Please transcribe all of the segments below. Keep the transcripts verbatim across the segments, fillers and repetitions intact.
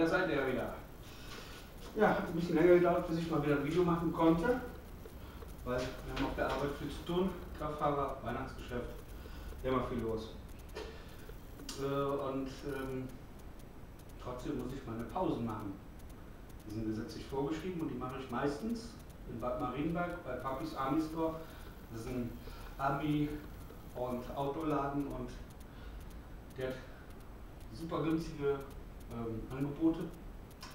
da seid ihr ja wieder. Ja, hat ein bisschen länger gedauert, bis ich mal wieder ein Video machen konnte, weil wir haben auf der Arbeit viel zu tun, Kraftfahrer, Weihnachtsgeschäft, immer viel los. Äh, und ähm, trotzdem muss ich meine Pausen machen. Die sind gesetzlich vorgeschrieben und die mache ich meistens in Bad Marienberg bei Papis Army Store. Das ist ein Army- und Autoladen und der hat super günstige ähm, Angebote.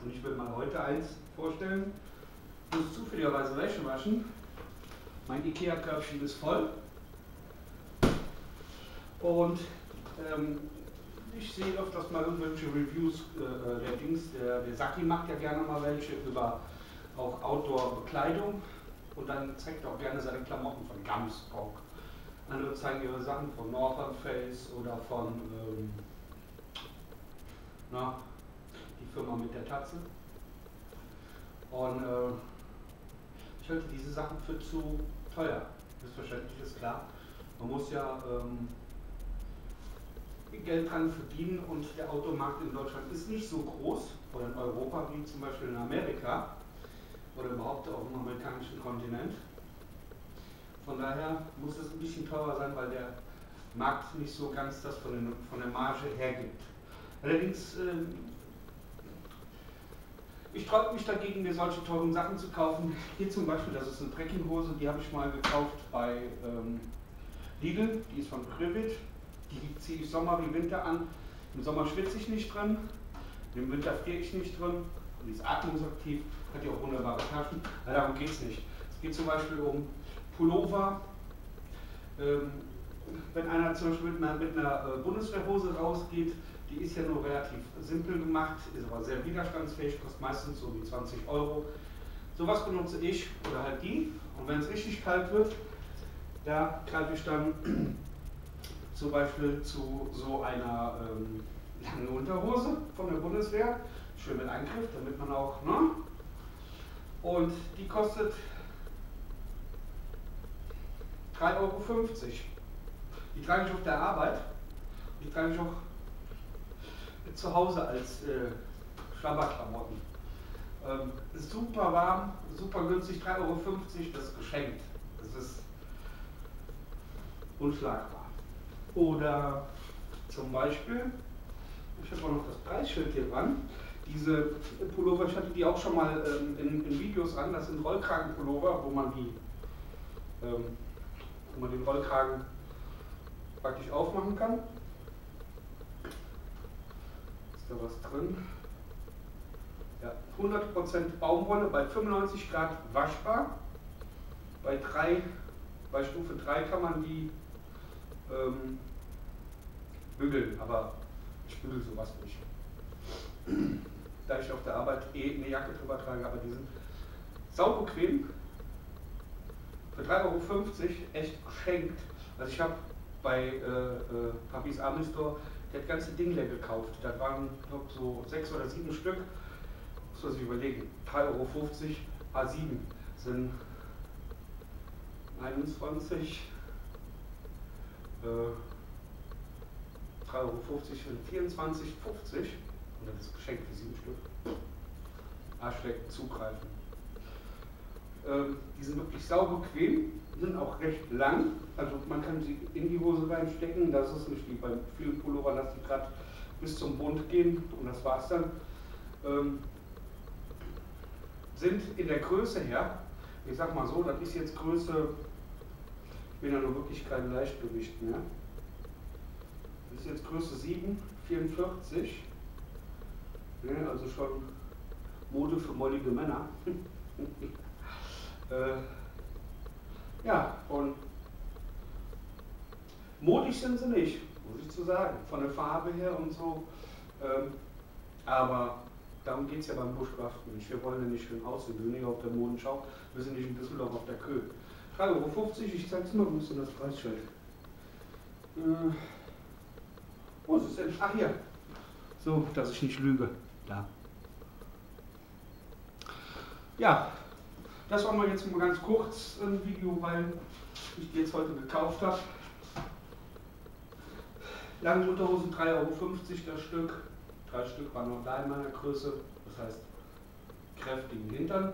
Und ich will mal heute eins vorstellen. Ich muss zufälligerweise Wäsche waschen. Mein Ikea-Körbchen ist voll. Und ähm, ich sehe öfters mal irgendwelche Reviews, äh, der Dings, der, der Saki macht ja gerne mal welche über auch Outdoor-Bekleidung. Und dann zeigt er auch gerne seine Klamotten von Gumspock. Andere zeigen ihre Sachen von Northern Face oder von ähm, na, die Firma mit der Tatze. Und äh, ich halte diese Sachen für zu teuer. Selbstverständlich ist klar. Man muss ja ähm, Geld dran verdienen und der Automarkt in Deutschland ist nicht so groß oder in Europa wie zum Beispiel in Amerika oder überhaupt auf dem amerikanischen Kontinent. Von daher muss es ein bisschen teurer sein, weil der Markt nicht so ganz das von, den, von der Marge hergibt. Allerdings, ähm, ich traue mich dagegen, mir solche teuren Sachen zu kaufen. Hier zum Beispiel, das ist eine Trekkinghose, die habe ich mal gekauft bei ähm, Lidl, die ist von Crivit. Die ziehe ich Sommer wie Winter an. Im Sommer schwitze ich nicht drin, im Winter friere ich nicht drin. Und die ist atmungsaktiv, hat ja auch wunderbare Taschen. Aber darum geht es nicht. Es geht zum Beispiel um Pullover. Ähm, wenn einer zum Beispiel mit einer, mit einer Bundeswehrhose rausgeht, die ist ja nur relativ simpel gemacht, ist aber sehr widerstandsfähig, kostet meistens so wie zwanzig Euro. Sowas benutze ich oder halt die. Und wenn es richtig kalt wird, da greife ich dann zum Beispiel zu so einer ähm, langen Unterhose von der Bundeswehr, schön mit Eingriff, damit man auch, ne? Und die kostet drei Euro fünfzig. Die trage ich auf der Arbeit, die trage ich auch zu Hause als äh, Schlabberklamotten. Ähm, super warm, super günstig, drei Euro fünfzig, das ist geschenkt. Das ist unschlagbar. Oder zum Beispiel, ich habe auch noch das Preisschild hier dran, diese Pullover, ich hatte die auch schon mal ähm, in, in Videos an, das sind Rollkragenpullover, wo man die, ähm, wo man den Rollkragen praktisch aufmachen kann. Ist da was drin? Ja, hundert Prozent Baumwolle, bei fünfundneunzig Grad waschbar. Bei, drei, bei Stufe drei kann man die Ähm, bügeln, aber ich bügel sowas nicht. Da ich auf der Arbeit eh eine Jacke drüber trage, aber die sind sau bequem. Für drei Euro fünfzig echt geschenkt. Also ich habe bei äh, äh, Papis Army Store das ganze Ding leer gekauft. Da waren, ich glaube, so sechs oder sieben Stück. Muss man sich überlegen. drei Euro fünfzig A sieben sind einundzwanzig. drei Euro fünfzig für vierundzwanzig Euro fünfzig und das ist Geschenk für sieben Stück. Arschlecken zugreifen. Ähm, die sind wirklich sauber bequem, sind auch recht lang, also man kann sie in die Hose reinstecken, das ist nicht wie bei vielen Pullovern, dass die gerade bis zum Bund gehen und das war's dann. Ähm, sind in der Größe her, ich sag mal so, das ist jetzt Größe. Ich bin ja nur wirklich kein Leichtgewicht mehr. Das ist jetzt Größe sieben, vierundvierzig. Ja, also schon Mode für mollige Männer. äh, ja, und modig sind sie nicht, muss ich zu sagen. Von der Farbe her und so. Ähm, aber darum geht es ja beim Bushcraften nicht. Wir wollen ja nicht schön aussehen, wir sind nicht auf der Modenschau, wir sind nicht in Düsseldorf auf der Köh. drei Euro fünfzig, ich zeig's mal, wo ist denn das Preisschild? Äh, wo ist es denn? Ach, hier. So, dass ich nicht lüge. Da. Ja, das war mal jetzt mal ganz kurz ein Video, weil ich die jetzt heute gekauft habe. Lange Unterhosen drei Euro fünfzig das Stück, drei Stück waren noch da in meiner Größe, das heißt kräftigen Hintern,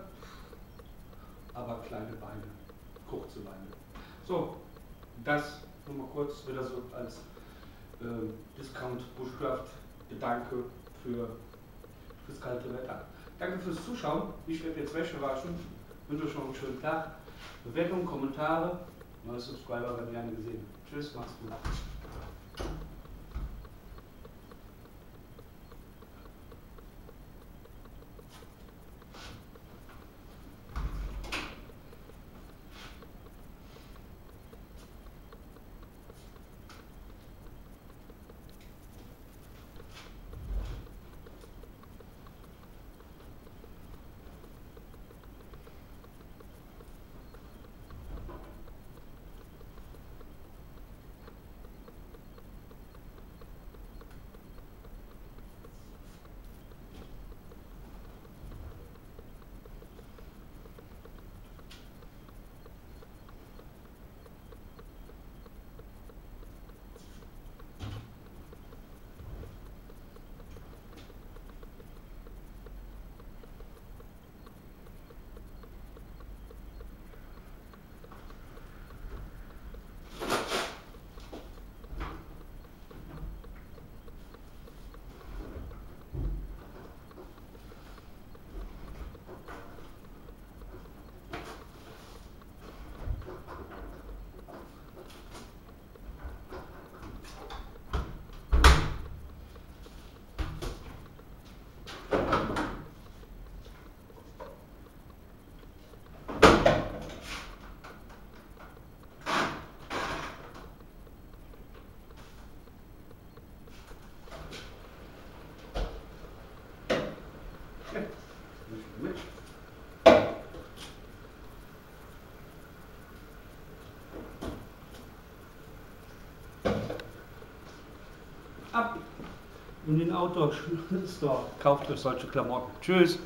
aber kleine Beine, kurze Beine. So, das nur mal kurz wieder so als äh, Discount-Bushcraft-Gedanke für fürs kalte Wetter. Danke fürs Zuschauen, ich werde jetzt Wäsche waschen, wünsche euch schon einen schönen Tag, Bewertungen, Kommentare, neue Subscriber werden gerne gesehen. Tschüss, macht's gut. Ab in den Outdoor-Store. Kauft euch solche Klamotten. Tschüss.